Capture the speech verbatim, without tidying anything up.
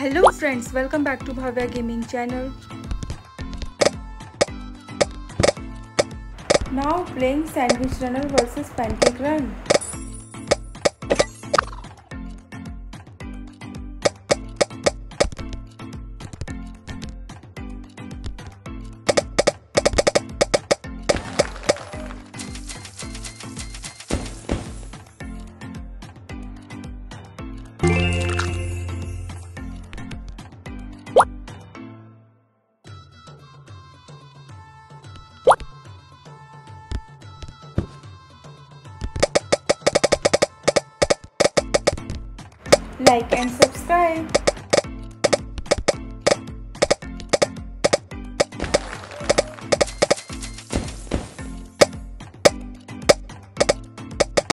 Hello friends, welcome back to Bhavya Gaming channel. Now playing Sandwich Runner versus Pancake Run. Like and subscribe.